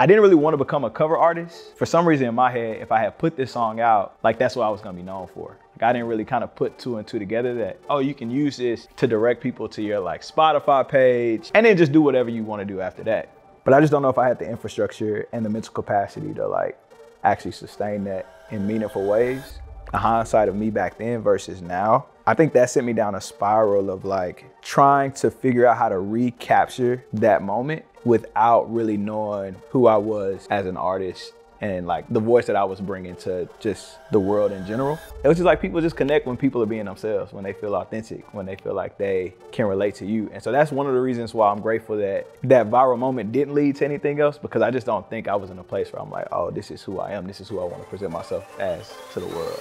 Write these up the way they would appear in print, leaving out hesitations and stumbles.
I didn't really want to become a cover artist. For some reason in my head, if I had put this song out, like that's what I was gonna be known for. Like I didn't really kind of put two and two together that, oh, you can use this to direct people to your like Spotify page and then just do whatever you want to do after that. But I just don't know if I had the infrastructure and the mental capacity to like actually sustain that in meaningful ways. The hindsight of me back then versus now, I think that sent me down a spiral of like trying to figure out how to recapture that moment without really knowing who I was as an artist and like the voice that I was bringing to just the world in general. It was just like people just connect when people are being themselves, when they feel authentic, when they feel like they can relate to you. And so that's one of the reasons why I'm grateful that that viral moment didn't lead to anything else, because I just don't think I was in a place where I'm like, oh, this is who I am. This is who I want to present myself as to the world.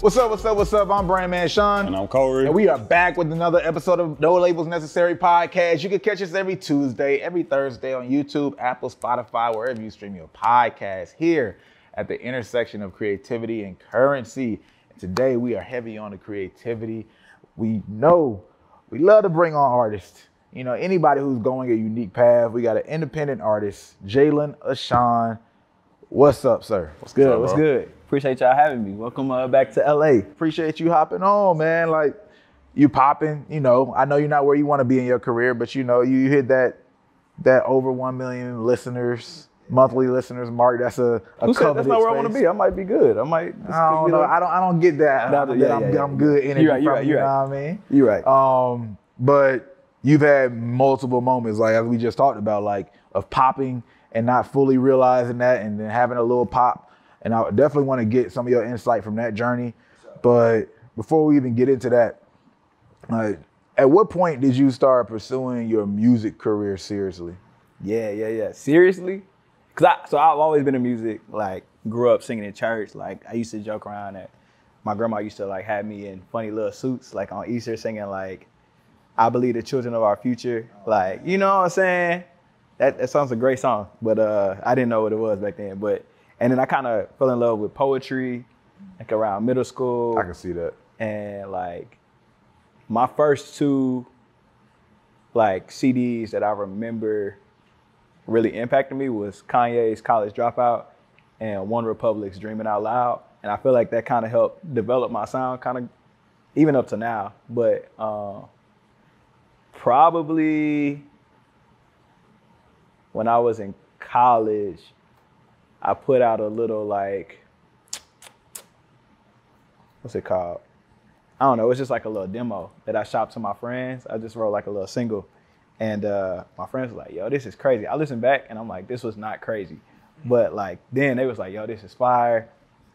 What's up, what's up, what's up? I'm Brandman Ashaun. And I'm Corey. And we are back with another episode of No Labels Necessary Podcast. You can catch us every Tuesday, every Thursday on YouTube, Apple, Spotify, wherever you stream your podcast, here at the intersection of creativity and currency. And today we are heavy on the creativity. We know we love to bring on artists. You know, anybody who's going a unique path. We got an independent artist, Jaylon Ashaun. What's up, sir? What's good? What's good? Appreciate y'all having me. Welcome back to LA. Appreciate you hopping on, man. Like, you popping, you know. I know you're not where you want to be in your career, but you know, you hit that over 1 million listeners, monthly listeners mark. That's a who said that's not where space. I want to be. I might be good. I might. I don't get that. I'm good energy. You're right. But you've had multiple moments, like as we just talked about, like of popping and not fully realizing that, and then having a little pop. And I definitely want to get some of your insight from that journey. But before we even get into that, at what point did you start pursuing your music career seriously? Yeah. Seriously? So I've always been in music, like grew up singing in church. Like I used to joke around that my grandma used to like have me in funny little suits, like on Easter singing like, I believe the children of our future. Like, you know what I'm saying? That sounds a great song, but I didn't know what it was back then. And then I kind of fell in love with poetry, like around middle school. I can see that. And like my first two like CDs that I remember really impacting me was Kanye's College Dropout and OneRepublic's Dreaming Out Loud. And I feel like that kind of helped develop my sound, kind of even up to now. But probably when I was in college, I put out a little like, what's it called? I don't know, it's just like a little demo that I shopped to my friends. I just wrote like a little single. And my friends were like, yo, this is crazy. I listened back and I'm like, this was not crazy. But like, then they was like, yo, this is fire.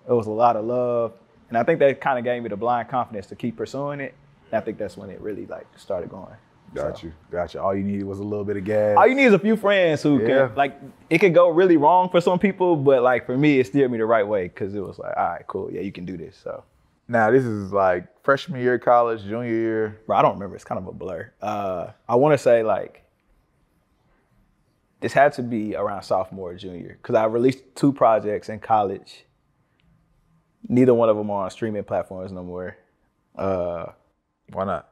It was a lot of love. And I think that kind of gave me the blind confidence to keep pursuing it. And I think that's when it really like started going. Gotcha. All you needed was a little bit of gas. All you need is a few friends who can, like, it could go really wrong for some people, but like for me, it steered me the right way because it was like, all right, cool, yeah, you can do this. So now this is like freshman year of college, junior year. Bro, I don't remember. It's kind of a blur. I want to say like this had to be around sophomore or junior because I released two projects in college. Neither one of them are on streaming platforms no more. Why not?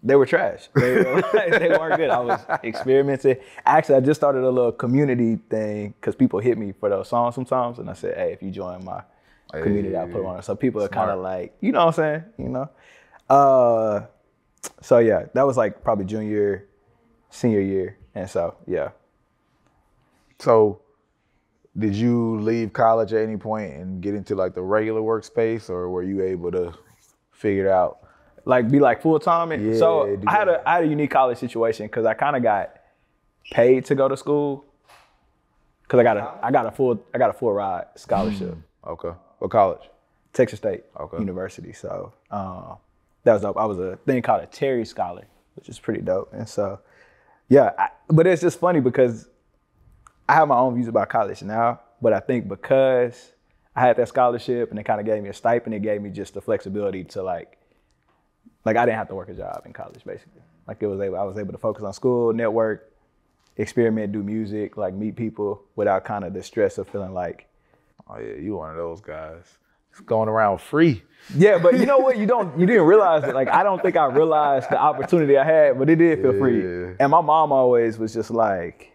They were trash. They weren't good. I was experimenting. Actually, I just started a little community thing because people hit me for those songs sometimes. And I said, hey, if you join my community, I'll put on it. So people are kind of like, you know what I'm saying? You know? So yeah, that was like probably junior, senior year. And so, yeah. So did you leave college at any point and get into like the regular workspace, or were you able to figure it out? Like be like full time. Yeah, so I had a unique college situation because I kind of got paid to go to school because I got a full ride scholarship. Okay, what college? Texas State University. So that was dope. I was a thing called a Terry Scholar, which is pretty dope. And so yeah, but it's just funny because I have my own views about college now, but I think because I had that scholarship and it kind of gave me a stipend, it gave me just the flexibility to like I didn't have to work a job in college, basically. Like I was able to focus on school, network, experiment, do music, like meet people without kind of the stress of feeling like, oh yeah, you one of those guys. It's going around free. Yeah, but you know what? You didn't realize it. Like I don't think I realized the opportunity I had, but it did feel free. And my mom always was just like,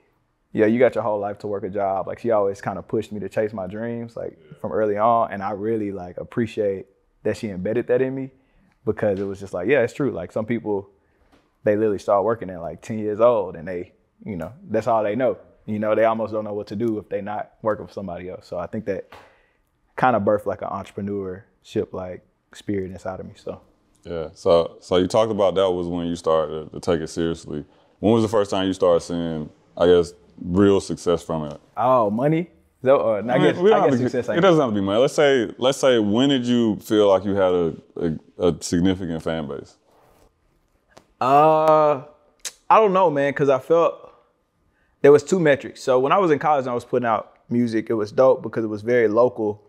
yeah, you got your whole life to work a job. Like, she always kind of pushed me to chase my dreams, like, from early on. And I really, like, appreciate that she embedded that in me, because it was just like, yeah, it's true. Like, some people, they literally start working at, like, 10 years old, and they, you know, that's all they know. You know, they almost don't know what to do if they not working for somebody else. So I think that kind of birthed, like, an entrepreneurship, like, spirit inside of me, so. Yeah, so you talked about that was when you started to take it seriously. When was the first time you started seeing, I guess, real success from it? Oh, money? I guess success ain't. It doesn't have to be money. Let's say, when did you feel like you had a significant fan base? I don't know, man, because I felt there was two metrics. So when I was in college and I was putting out music, it was dope because it was very local.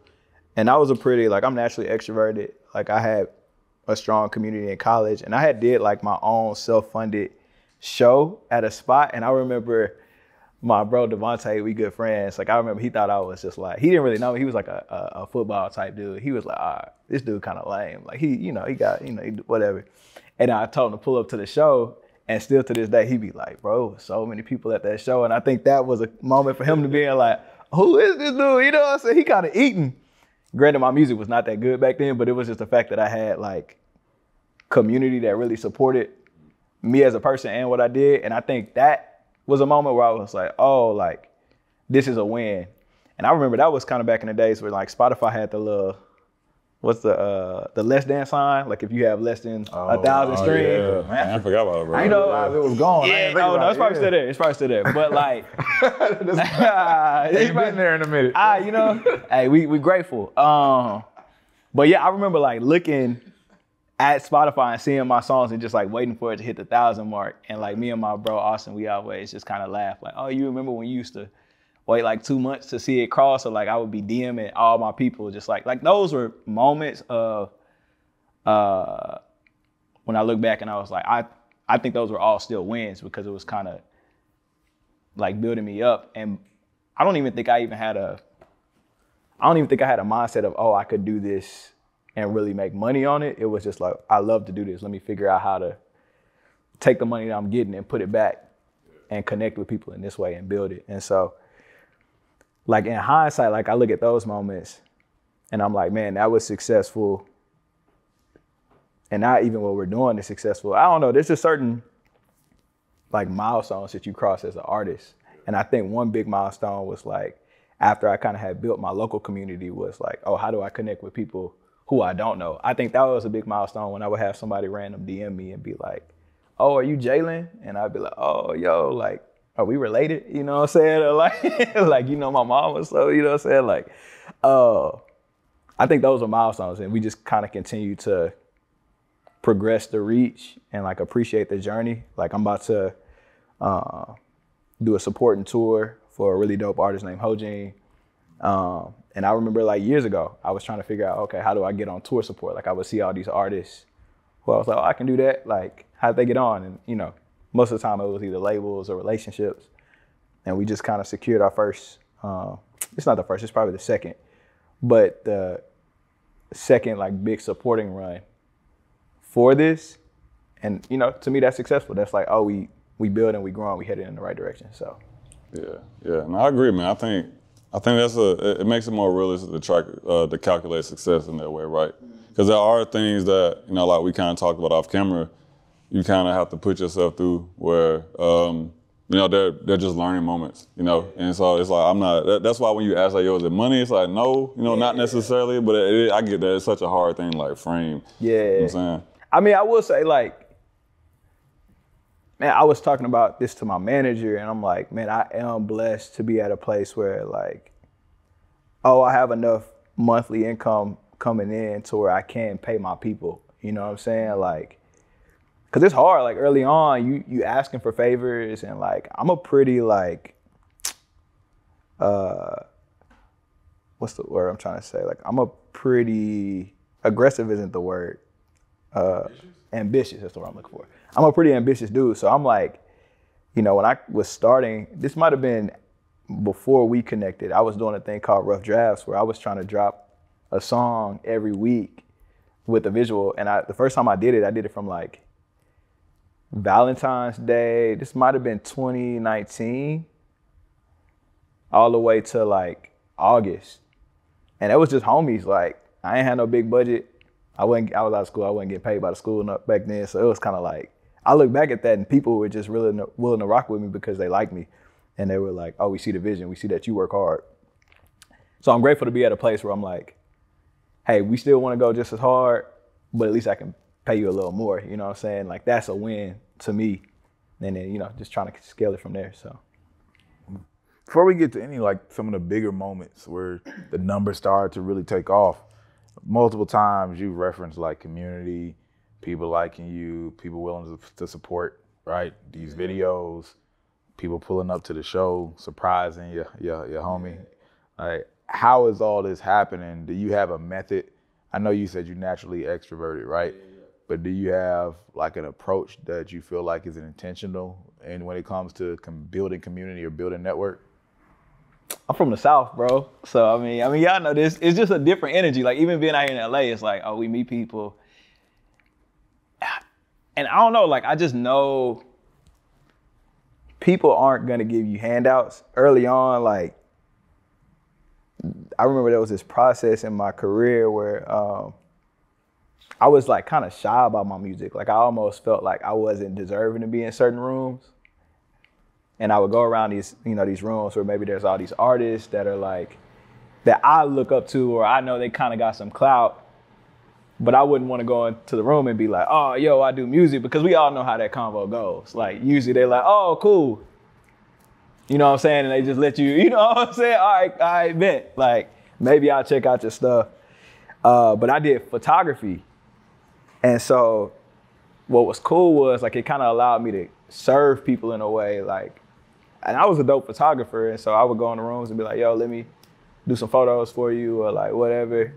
And I was a pretty, like, I'm naturally extroverted. Like, I had a strong community in college. And I had did, like, my own self-funded show at a spot. And I remember my bro Devontae, we good friends. Like, I remember he thought I was just like, he didn't really know me. He was like a football type dude. He was like, all right, this dude kind of lame. Like, he, you know, he got, you know, whatever. And I told him to pull up to the show. And still to this day, he be like, bro, so many people at that show. And I think that was a moment for him to be like, who is this dude? You know what I'm saying? He kind of eating. Granted, my music was not that good back then, but it was just the fact that I had, like, community that really supported me as a person and what I did. And I think that was a moment where I was like, oh, like, this is a win. And I remember that was kind of back in the days where, like, Spotify had the little, what's the less than sign? Like, if you have less than 1,000 streams. Yeah. Man, I forgot about it, bro. I know it was gone. Yeah, no, it's probably still there. It's probably still there. But, like, it's been there in a minute. You know, hey, we grateful. But yeah, I remember, like, looking at Spotify and seeing my songs and just, like, waiting for it to hit the 1,000 mark. And, like, me and my bro Austin, we always just kind of laugh, like, oh, you remember when you used to wait like 2 months to see it cross? So, like, I would be DMing all my people, just like those were moments of when I look back and I was like, I think those were all still wins, because it was kind of like building me up. And I don't even think I had a mindset of, oh, I could do this and really make money on it. It was just like, I love to do this. Let me figure out how to take the money that I'm getting and put it back and connect with people in this way and build it. And so, like, in hindsight, like, I look at those moments and I'm like, man, that was successful. And not even what we're doing is successful. I don't know. There's just certain, like, milestones that you cross as an artist. And I think one big milestone was, like, after I kind of had built my local community, was like, oh, how do I connect with people who I don't know? I think that was a big milestone when I would have somebody random DM me and be like, oh, are you Jaylon? And I'd be like, oh, yo, like, are we related? You know what I'm saying? Or like, like, you know my mom or so, you know what I'm saying? Like, I think those are milestones. And we just kind of continue to progress the reach and, like, appreciate the journey. Like, I'm about to do a supporting tour for a really dope artist named Hojean. And I remember, like, years ago, I was trying to figure out, okay, how do I get on tour support? Like, I would see all these artists who I was like, oh, I can do that. Like, how'd they get on? And, you know, most of the time it was either labels or relationships. And we just kind of secured our first, it's not the first, it's probably the second, but the second, like, big supporting run for this. And, you know, to me, that's successful. That's like, oh, we build and we grow and we headed in the right direction, so. Yeah, and I agree, man. I think that's it makes it more realistic to try to calculate success in that way, right? Because there are things that, you know, like we kind of talked about off camera, you kind of have to put yourself through where, you know, they're just learning moments, you know? And so it's like, that's why when you ask, like, yo, is it money? It's like, no, you know, not necessarily, but I get that. It's such a hard thing, like, frame. Yeah. You know what I'm saying? I mean, I will say, like, man, I was talking about this to my manager, and I'm like, man, I am blessed to be at a place where, like, oh, I have enough monthly income coming in to where I can pay my people. You know what I'm saying? Like, cause it's hard, like, early on, you asking for favors, and, like, I'm a pretty, like, what's the word I'm trying to say? Like, I'm a pretty, aggressive isn't the word. Ambitious, that's the word I'm looking for. I'm a pretty ambitious dude, so I'm like, you know, when I was starting, this might've been before we connected, I was doing a thing called Rough Drafts where I was trying to drop a song every week with a visual. And the first time I did it from, like, Valentine's Day. This might have been 2019 all the way to like August. And that was just homies. Like, I ain't had no big budget. I was out of school. I wasn't getting paid by the school back then. So it was kind of like, I look back at that and people were just really willing to rock with me because they liked me. And they were like, oh, we see the vision. We see that you work hard. So I'm grateful to be at a place where I'm like, hey, we still want to go just as hard, but at least I can pay you a little more. You know what I'm saying? Like, that's a win to me. And then, you know, just trying to scale it from there. So before we get to any, like, some of the bigger moments where the numbers started to really take off, multiple times you referenced, like, community, people liking you, people willing to support, right, these videos, people pulling up to the show, surprising your homie. Like, how is all this happening? Do you have a method? I know you said you naturally extroverted, right? But do you have, like, an approach that you feel like is intentional and when it comes to building community or building network? I'm from the South, bro. So, I mean, y'all know this. It's just a different energy. Like, even being out here in LA, it's like, oh, we meet people. And I don't know, like, I just know people aren't going to give you handouts. Early on, like, I remember there was this process in my career where I was, like, kind of shy about my music. Like, I almost felt like I wasn't deserving to be in certain rooms. And I would go around these, you know, these rooms where maybe there's all these artists that are like, that I look up to, or I know they kind of got some clout, but I wouldn't want to go into the room and be like, oh, yo, I do music, because we all know how that convo goes. Like, usually they're like, oh, cool. You know what I'm saying? And they just let you, you know what I'm saying? All right, bet. Like, maybe I'll check out your stuff. But I did photography. And so what was cool was, like, it kind of allowed me to serve people in a way, like, and I was a dope photographer, and so I would go in the rooms and be like, yo, let me do some photos for you, or like whatever.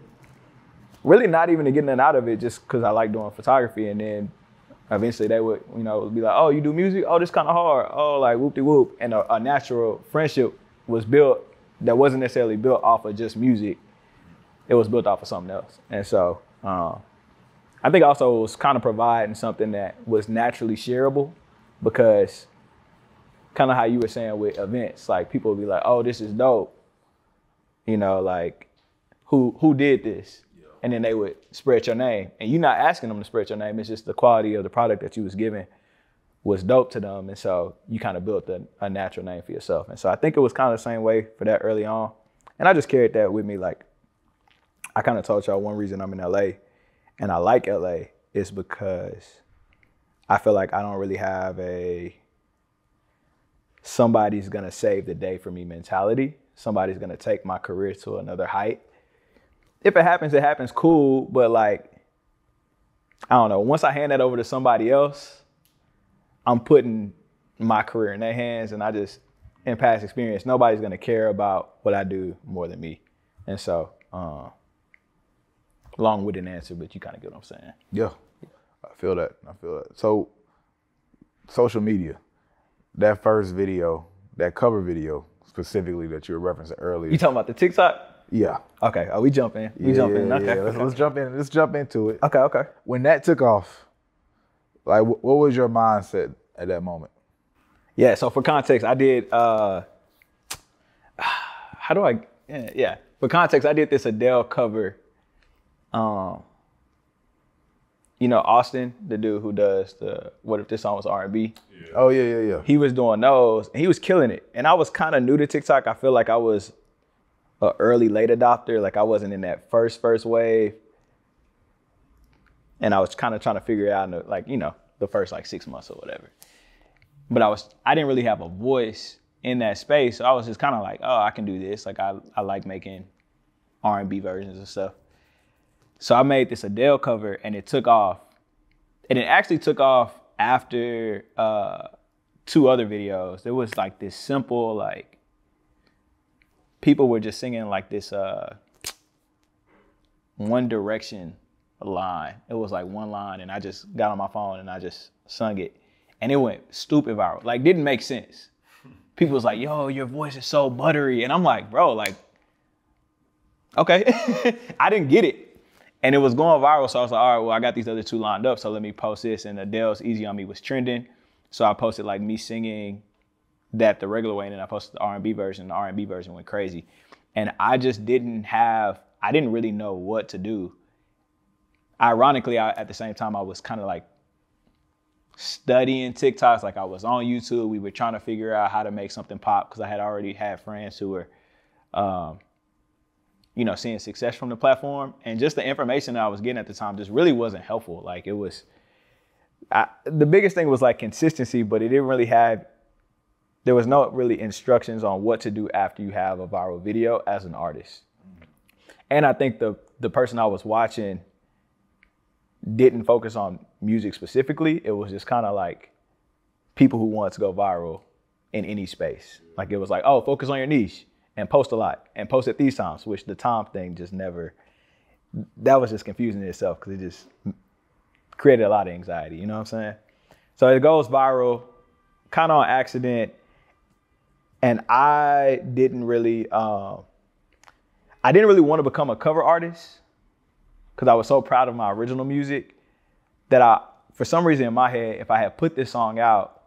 Really not even to get nothing out of it, just because I like doing photography. And then eventually they would, you know, be like, oh, you do music? Oh, this kind of hard. Oh, like whoop-de-whoop. And a natural friendship was built that wasn't necessarily built off of just music. It was built off of something else. And so I think also it was kind of providing something that was naturally shareable, because kind of how you were saying with events, like people would be like, oh, this is dope. You know, like, who did this? Yeah. And then they would spread your name. And you're not asking them to spread your name. It's just the quality of the product that you was giving was dope to them. And so you kind of built a natural name for yourself. And so I think it was kind of the same way for that early on. And I just carried that with me. Like, I kind of told y'all one reason I'm in LA and I like LA is because I feel like I don't really have a somebody's gonna save the day for me mentality. Somebody's gonna take my career to another height. If it happens cool, but like, I don't know. Once I hand that over to somebody else, I'm putting my career in their hands, and I just, in past experience, nobody's gonna care about what I do more than me. And so, long-winded answer, but you kind of get what I'm saying. Yeah. I feel that. So, social media, that first video, that cover video specifically that you were referencing earlier. You talking about the TikTok? Yeah. Okay. Oh, we jump in. Okay. Yeah. Let's jump in. Let's jump into it. Okay. When that took off, like, what was your mindset at that moment? Yeah. So for context, I did. For context, I did this Adele cover. You know, Austin, the dude who does the What If This Song Was R&B? Yeah. Oh, yeah. He was doing those, and he was killing it. And I was kind of new to TikTok. I feel like I was an early, late adopter. Like, I wasn't in that first wave. And I was kind of trying to figure it out, in like, you know, the first, like, 6 months or whatever. But I didn't really have a voice in that space. So I was just kind of like, oh, I can do this. Like, I like making R&B versions and stuff. So I made this Adele cover, and it took off. And it actually took off after two other videos. There was, like, this simple, like, people were just singing, like, this One Direction line. It was, like, one line, and I just got on my phone, and I just sung it. And it went stupid viral. Like, didn't make sense. People was like, yo, your voice is so buttery. And I'm like, bro, like, okay. I didn't get it. And it was going viral, so I was like, all right, well, I got these other two lined up, so let me post this. And Adele's Easy On Me was trending, so I posted, like, me singing that the regular way, and then I posted the R&B version, and the R&B version went crazy. And I just didn't have, I didn't really know what to do. Ironically, at the same time, I was kind of like studying TikToks, like I was on YouTube. We were trying to figure out how to make something pop because I had already had friends who were, you know, seeing success from the platform. And just the information that I was getting at the time just really wasn't helpful. Like it was, the biggest thing was like consistency, but it didn't really have, there was no really instructions on what to do after you have a viral video as an artist. And I think the person I was watching didn't focus on music specifically. It was just kind of like people who want to go viral in any space. Like it was like, oh, focus on your niche and post a lot and post at these times, which the time thing just never, that was just confusing in itself because it just created a lot of anxiety, you know what I'm saying? So it goes viral kind of on accident. And I didn't really want to become a cover artist because I was so proud of my original music that I, for some reason in my head, if I had put this song out,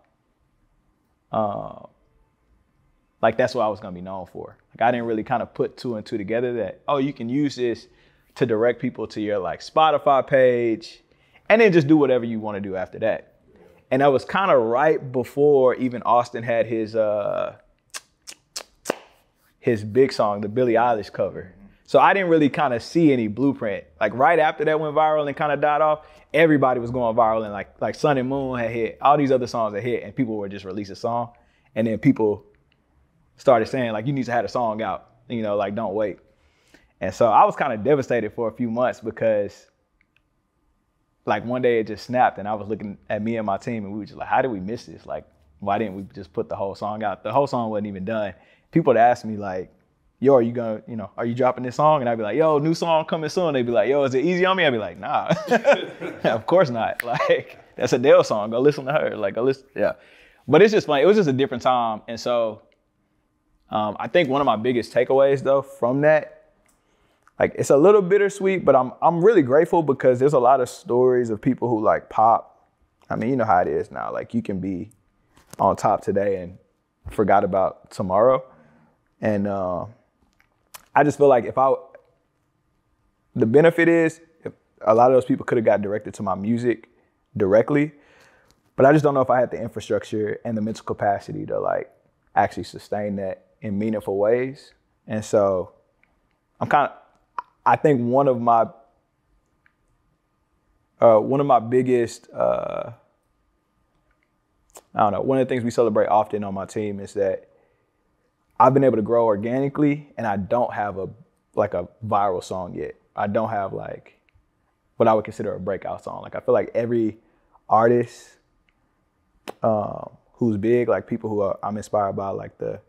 like that's what I was gonna be known for. Like I didn't really kind of put two and two together that, oh, you can use this to direct people to your like Spotify page and then just do whatever you want to do after that. And that was kind of right before even Austin had his big song, the Billie Eilish cover. So I didn't really kind of see any blueprint. Like right after that went viral and kind of died off, everybody was going viral and like Sun and Moon had hit, all these other songs had hit and people were just releasing a song. And then people started saying like, you need to have a song out, you know, like don't wait. And so I was kind of devastated for a few months because like one day it just snapped and I was looking at me and my team and we were just like, how did we miss this? Like, why didn't we just put the whole song out? The whole song wasn't even done. People would ask me like, yo, are you gonna, you know, are you dropping this song? And I'd be like, yo, new song coming soon. They'd be like, yo, is it easy on me? I'd be like, nah, of course not. Like, that's Adele song, go listen to her. Like, go listen, yeah. But it's just funny, it was just a different time. And so I think one of my biggest takeaways though from that, like it's a little bittersweet, but I'm really grateful because there's a lot of stories of people who like pop. I mean, you know how it is now. Like you can be on top today and forgot about tomorrow. And, I just feel like the benefit is if a lot of those people could have got directed to my music directly, but I just don't know if I had the infrastructure and the mental capacity to like actually sustain that in meaningful ways. And so I think one of my biggest, I don't know, one of the things we celebrate often on my team is that I've been able to grow organically and I don't have a viral song yet. I don't have like what I would consider a breakout song. Like I feel like every artist who's big, like people who I'm inspired by, like the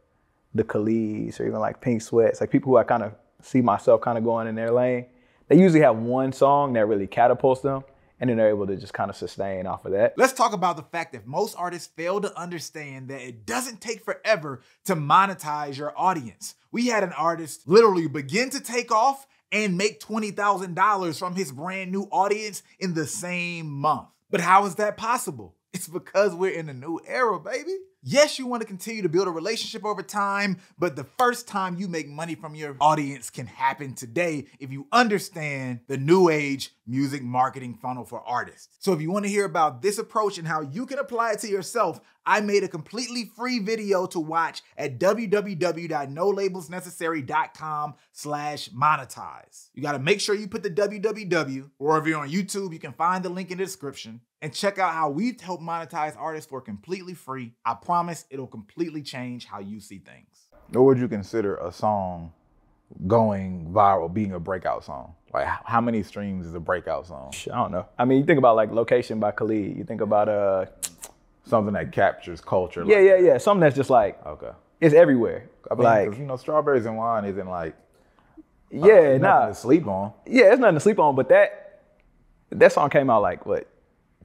Khalids or even like Pink Sweats, like people who I kind of see myself kind of going in their lane, they usually have one song that really catapults them. And then they're able to just kind of sustain off of that. Let's talk about the fact that most artists fail to understand that it doesn't take forever to monetize your audience. We had an artist literally begin to take off and make $20,000 from his brand new audience in the same month. But how is that possible? It's because we're in a new era, baby. Yes, you want to continue to build a relationship over time, but the first time you make money from your audience can happen today if you understand the new age music marketing funnel for artists. So if you want to hear about this approach and how you can apply it to yourself, I made a completely free video to watch at www.nolabelsnecessary.com/monetize. You got to make sure you put the www, or if you're on YouTube, you can find the link in the description. And check out how we help monetize artists for completely free. I promise it'll completely change how you see things. Or would you consider a song going viral being a breakout song? Like how many streams is a breakout song? I don't know. I mean, you think about like Location by Khalid. You think about something that captures culture. Yeah, like yeah. Something that's just like, okay, it's everywhere. I mean, like, you know, Strawberries and Wine isn't like, nothing to sleep on. Yeah, it's nothing to sleep on. But that song came out like what?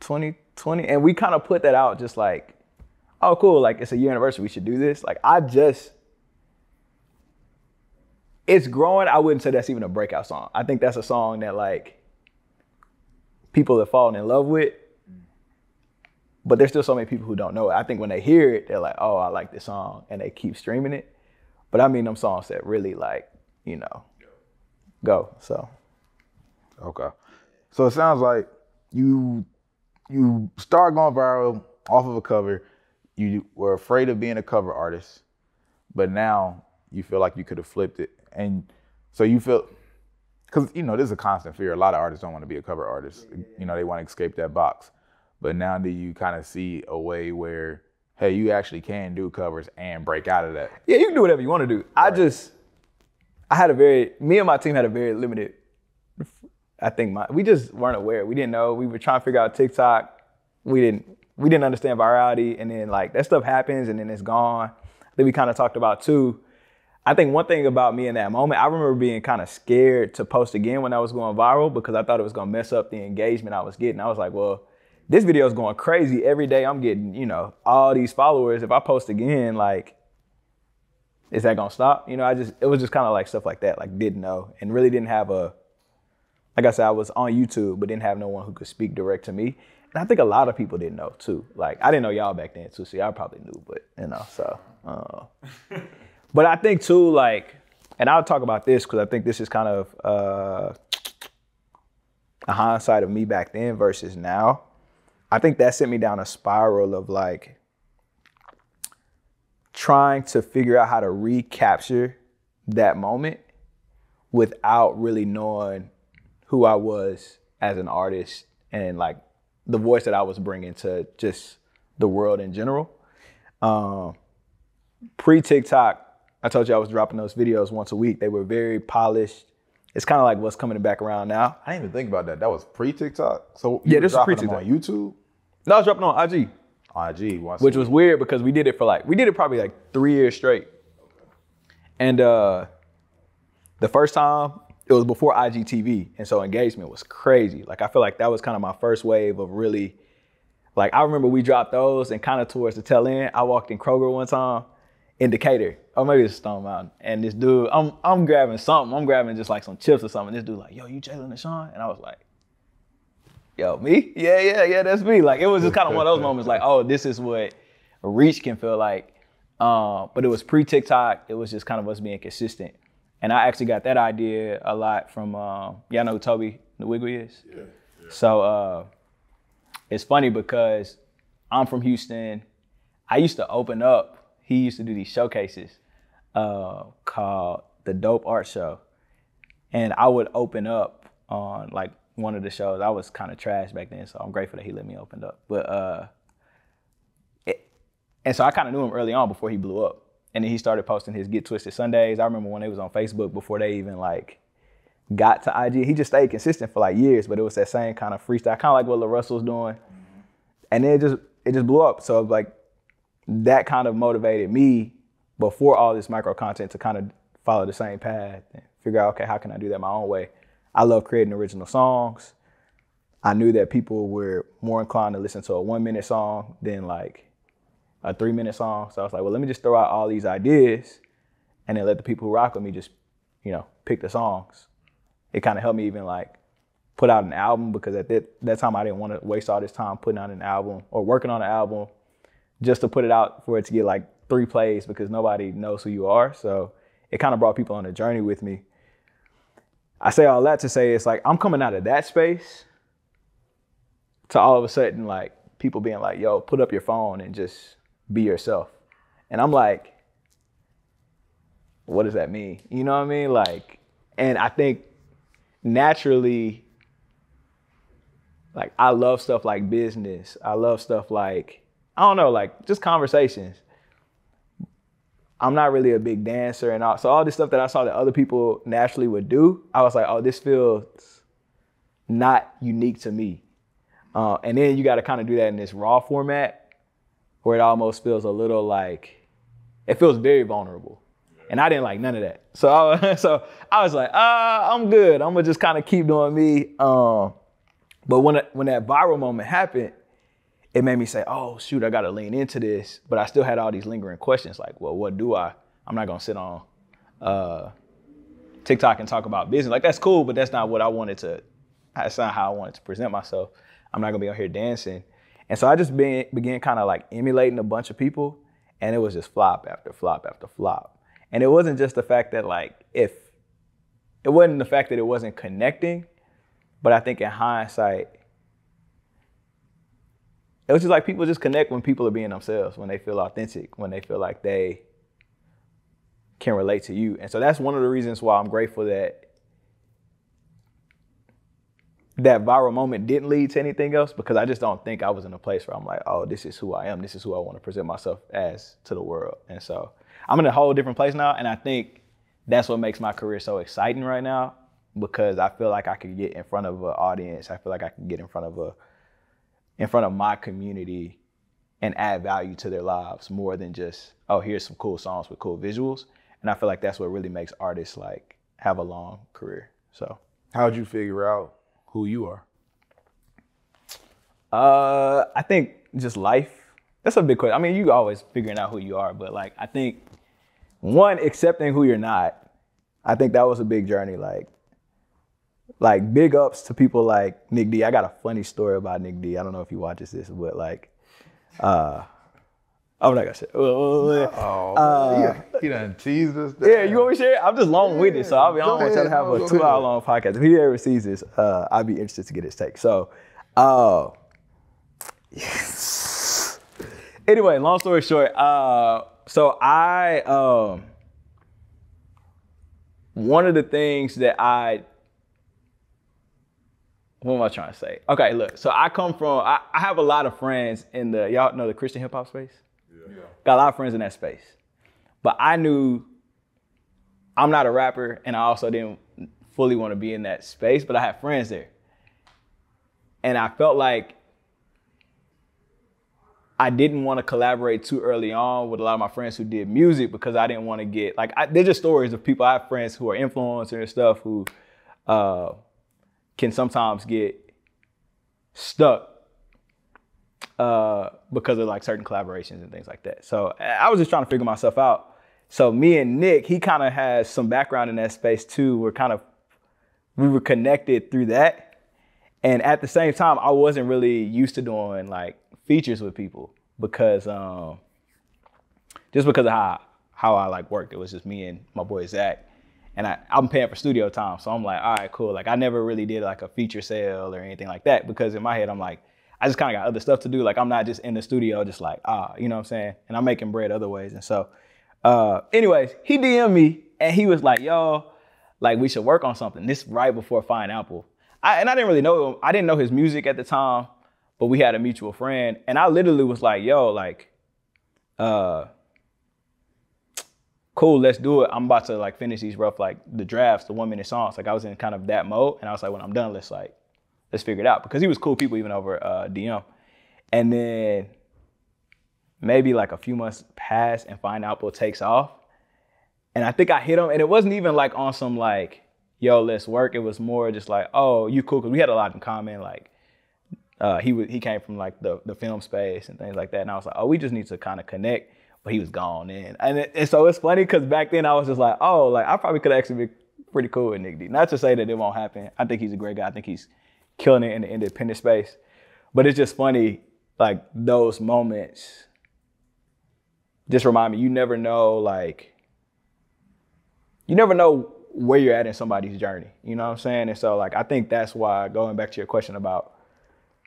2020, and we kind of put that out just like, oh cool, like it's a year anniversary, we should do this. Like it's growing. I wouldn't say that's even a breakout song. I think that's a song that like people have fallen in love with But there's still so many people who don't know it. I think when they hear it, they're like, oh, I like this song, and they keep streaming it. But I mean them songs that really, like, you know, go, so. Okay. So it sounds like you start going viral off of a cover. You were afraid of being a cover artist, but now you feel like you could have flipped it. And so you feel, because, you know, this is a constant fear. A lot of artists don't want to be a cover artist. Yeah. You know, they want to escape that box. But now do you kind of see a way where, hey, you actually can do covers and break out of that? Yeah, you can do whatever you want to do. Right. Me and my team had a very limited, we just weren't aware. We didn't know. We were trying to figure out TikTok. We didn't understand virality. And then, like, that stuff happens and then it's gone. I think we kind of talked about too. I think one thing about me in that moment, I remember being kind of scared to post again when I was going viral because I thought it was going to mess up the engagement I was getting. I was like, well, this video is going crazy. Every day I'm getting, you know, all these followers. If I post again, like, is that going to stop? You know, it was just kind of like stuff like that, like didn't know and really didn't have a, like I said, I was on YouTube, but didn't have no one who could speak direct to me. And I think a lot of people didn't know too. Like, I didn't know y'all back then too. See, I probably knew, but you know, so. But I think too, like, and I'll talk about this because I think this is kind of a hindsight of me back then versus now. I think that sent me down a spiral of like trying to figure out how to recapture that moment without really knowing who I was as an artist and like the voice that I was bringing to just the world in general. Pre-TikTok, I told you I was dropping those videos once a week. They were very polished. It's kind of like what's coming back around now. I didn't even think about that. That was pre-TikTok? So yeah, this was pre-TikTok. On YouTube? No, I was dropping on IG. IG. Which was weird because we did it probably like 3 years straight. And the first time, it was before IGTV. And so engagement was crazy. Like, I feel like that was kind of my first wave of really, like, I remember we dropped those and kind of towards the tail end, I walked in Kroger one time. Indicator, or maybe it's Stone Mountain, and this dude, I'm grabbing something, I'm grabbing just like some chips or something, this dude like, yo, you Jaylon Ashaun? And I was like, yo, me? Yeah, that's me. Like, it was just kind of one of those moments like, oh, this is what reach can feel like, but it was pre-TikTok, it was just kind of us being consistent, and I actually got that idea a lot from, y'all know who Tobi Lou is? Yeah. So, it's funny because I'm from Houston, I used to open up. He used to do these showcases called The Dope Art Show. And I would open up on like one of the shows. I was kind of trash back then, so I'm grateful that he let me open up. But, and so I kind of knew him early on before he blew up. And then he started posting his Get Twisted Sundays. I remember when they was on Facebook before they even like got to IG. He just stayed consistent for like years, but it was that same kind of freestyle, kind of like what La Russell's doing. And then it just blew up. So it was like, that kind of motivated me before all this micro content to kind of follow the same path and figure out, okay, how can I do that my own way? I love creating original songs. I knew that people were more inclined to listen to a 1-minute song than like a 3-minute song. So I was like, well, let me just throw out all these ideas and then let the people who rock with me just, you know, pick the songs. It kind of helped me even like put out an album because at that time I didn't want to waste all this time putting out an album or working on an album just to put it out for it to get like 3 plays because nobody knows who you are. So it kind of brought people on a journey with me. I say all that to say it's like, I'm coming out of that space to all of a sudden like people being like, yo, put up your phone and just be yourself. And I'm like, what does that mean? You know what I mean? Like, and I think naturally, like I love stuff like business. I love stuff like, I don't know, like just conversations. I'm not really a big dancer and all. So all this stuff that I saw that other people naturally would do, I was like, oh, this feels not unique to me. And then you got to kind of do that in this raw format where it almost feels a little like, it feels very vulnerable. And I didn't like none of that. So I was like, I'm good. I'm gonna just kind of keep doing me. But when that viral moment happened, it made me say, oh, shoot, I got to lean into this. But I still had all these lingering questions like, well, what do I? I'm not going to sit on TikTok and talk about business. Like, that's cool, but that's not how I wanted to present myself. I'm not going to be out here dancing. And so I just began kind of like emulating a bunch of people, and it was just flop after flop after flop. And it wasn't just the fact that it wasn't the fact that it wasn't connecting, but I think in hindsight, it was just like people just connect when people are being themselves, when they feel authentic, when they feel like they can relate to you. And so that's one of the reasons why I'm grateful that that viral moment didn't lead to anything else, because I just don't think I was in a place where I'm like, oh, this is who I am. This is who I want to present myself as to the world. And so I'm in a whole different place now. And I think that's what makes my career so exciting right now, because I feel like I can get in front of an audience. I feel like I can get in front of my community and add value to their lives more than just, oh, here's some cool songs with cool visuals. And I feel like that's what really makes artists like have a long career. So how'd you figure out who you are? I think just life. That's a big question. I mean, you always figuring out who you are, but like, I think one, accepting who you're not. I think that was a big journey. Like big ups to people like Nick D. I got a funny story about Nick D. I don't know if he watches this, but like, I'm not gonna say. He done teased us. Yeah, you want me to share it? I'm just long-winded, so I don't want y'all to have a 2-hour long podcast. If he ever sees this, I'd be interested to get his take. So, yes. Anyway, long story short, so I, one of the things that I, what am I trying to say? Okay, look, so I come from, I have a lot of friends in the, y'all know the Christian hip hop space? Yeah. Got a lot of friends in that space. But I knew I'm not a rapper, and I also didn't fully want to be in that space, but I had friends there. And I felt like I didn't want to collaborate too early on with a lot of my friends who did music, because I didn't want to get, like, they're just stories of people. I have friends who are influencers and stuff who, can sometimes get stuck because of like certain collaborations and things like that. So I was just trying to figure myself out. So me and Nick, he kind of has some background in that space too. We were connected through that. And at the same time, I wasn't really used to doing like features with people because, just because of how I like worked. It was just me and my boy Zach. And I'm paying for studio time. So I'm like, all right, cool. Like I never really did like a feature sale or anything like that, because in my head, I'm like, I just kind of got other stuff to do. Like I'm not just in the studio, just like, you know what I'm saying? And I'm making bread other ways. And so anyways, he DM'd me and he was like, yo, like we should work on something. This right before Fine Apple. And I didn't really know him. I didn't know his music at the time, but we had a mutual friend. And I literally was like, yo, like, cool, let's do it. I'm about to like finish these rough, like the drafts, the 1 minute songs. Like I was in kind of that mode. And I was like, when I'm done, let's figure it out. Because he was cool people even over DM. And then maybe like a few months pass and Fine Apple takes off. And I think I hit him. And it wasn't even like on some like, yo, let's work. It was more just like, oh, you cool. Because we had a lot in common. Like he came from like the film space and things like that. And I was like, oh, we just need to kind of connect. But he was gone then. And so it's funny because back then I was just like, oh, like I probably could have actually been pretty cool with Nick D. Not to say that it won't happen. I think he's a great guy. I think he's killing it in the independent space. But it's just funny, like those moments just remind me, you never know where you're at in somebody's journey. You know what I'm saying? And so like, I think that's why, going back to your question about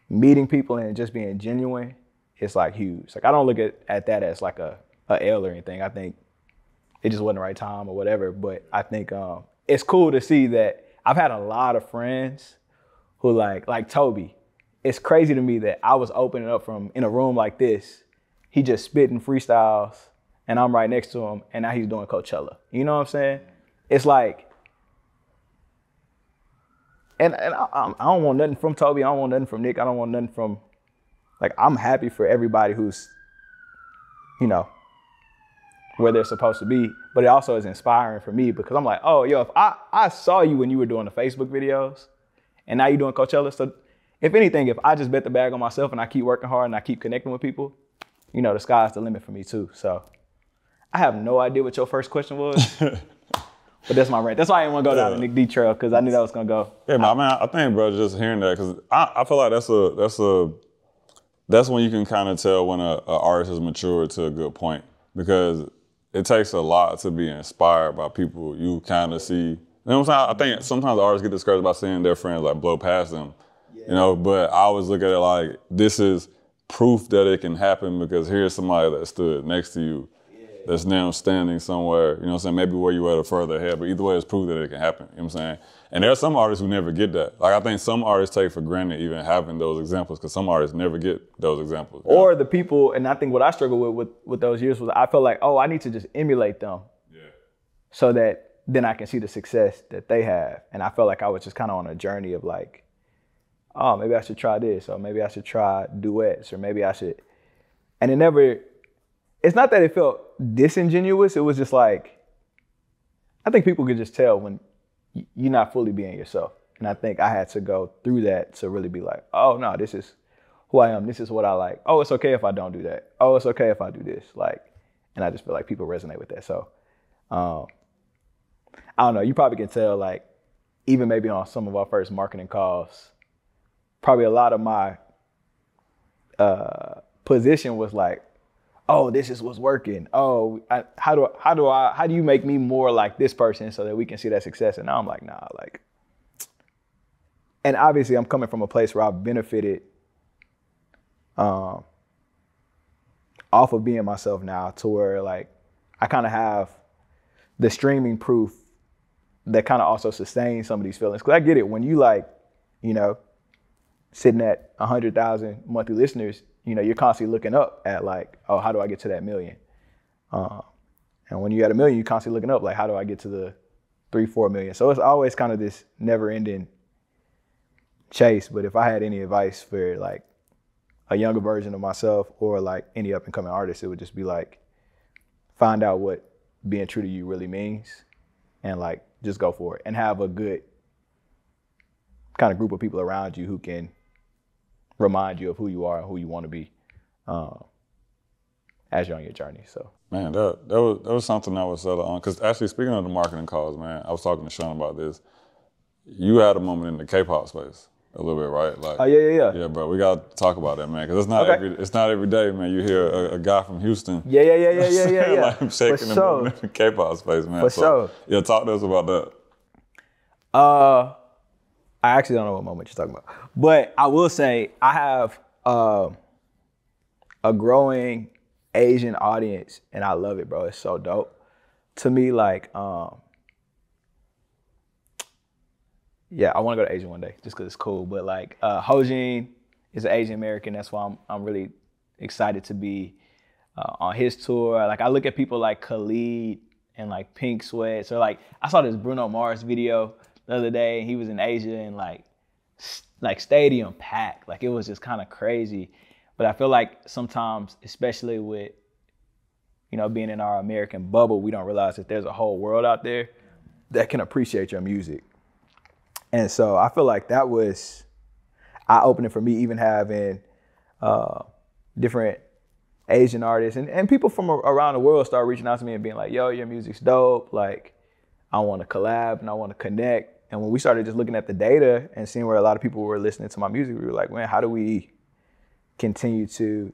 meeting people and just being genuine, it's like huge. Like I don't look at that as like a L or anything. I think it just wasn't the right time or whatever. But I think it's cool to see that I've had a lot of friends who like Tobi. It's crazy to me that I was opening up in a room like this. He just spitting freestyles and I'm right next to him and now he's doing Coachella. You know what I'm saying? It's like, and I don't want nothing from Tobi. I don't want nothing from Nick. I don't want nothing from, like, I'm happy for everybody who's, you know, where they're supposed to be. But it also is inspiring for me because I'm like, oh, yo, if I saw you when you were doing the Facebook videos and now you're doing Coachella. So if anything, if I just bet the bag on myself and I keep working hard and I keep connecting with people, you know, the sky's the limit for me too. So I have no idea what your first question was, but that's my rant. That's why I didn't want to go down the Nick D trail because I knew that was going to go. Yeah, but I mean, I think, bro, just hearing that, because I feel like that's a that's when you can kind of tell when an artist has matured to a good point, because it takes a lot to be inspired by people you kind of see. You know what I'm saying? I think sometimes artists get discouraged by seeing their friends like blow past them, you know, but I always look at it like this is proof that it can happen, because here's somebody that stood next to you that's now standing somewhere, you know what I'm saying, maybe where you were further ahead, but either way it's proof that it can happen, you know what I'm saying? And there are some artists who never get that. Like I think some artists take for granted even having those examples, because some artists never get those examples. Or the people, and I think what I struggled with those years was I felt like, oh, I need to just emulate them so that then I can see the success that they have. And I felt like I was just kind of on a journey of like, oh, maybe I should try this, or maybe I should try duets, or maybe I should. And it never, it's not that it felt disingenuous. It was just like, I think people could just tell when you're not fully being yourself. And I think I had to go through that to really be like, oh no, this is who I am. This is what I like. Oh, it's okay if I don't do that. Oh, it's okay if I do this. Like, and I just feel like people resonate with that. So, I don't know. You probably can tell, like, even maybe on some of our first marketing calls, probably a lot of my position was like, "Oh, this is what's working. Oh, how do you make me more like this person so that we can see that success?" And now I'm like, "Nah, like." And obviously, I'm coming from a place where I've benefited off of being myself now, to where like I kind of have the streaming proof that kind of also sustains some of these feelings. Because I get it, when you like, you know, sitting at 100,000 monthly listeners, you know, you're constantly looking up at like, oh, how do I get to that million? And when you got a million, you're constantly looking up like, how do I get to the 3-4 million? So it's always kind of this never ending chase. But if I had any advice for like a younger version of myself, or like any up and coming artist, it would just be like, find out what being true to you really means, and like just go for it, and have a good kind of group of people around you who can remind you of who you are and who you want to be as you're on your journey. So, man, that was something I was settled on, because actually, speaking of the marketing calls, man, I was talking to Sean about this. You had a moment in the K-pop space a little bit, right? Like, oh yeah, bro. We gotta talk about that, man, because it's not every day, man. You hear a guy from Houston, yeah, like shaking the moment in the K-pop space, man. For sure. Yeah, talk to us about that. I actually don't know what moment you're talking about, but I will say I have a growing Asian audience, and I love it, bro. It's so dope to me. Like, yeah, I want to go to Asia one day just because it's cool. But like, Hojean is an Asian American. That's why I'm really excited to be on his tour. Like, I look at people like Khalid and like Pink Sweats. Or like, I saw this Bruno Mars video the other day. He was in Asia, and like stadium packed. Like, it was just kind of crazy. But I feel like sometimes, especially with, you know, being in our American bubble, we don't realize that there's a whole world out there that can appreciate your music. And so I feel like that was eye-opening for me, even having different Asian artists and people from around the world start reaching out to me and being like, yo, your music's dope. Like, I want to collab and I want to connect. And when we started just looking at the data and seeing where a lot of people were listening to my music, we were like, man, how do we continue to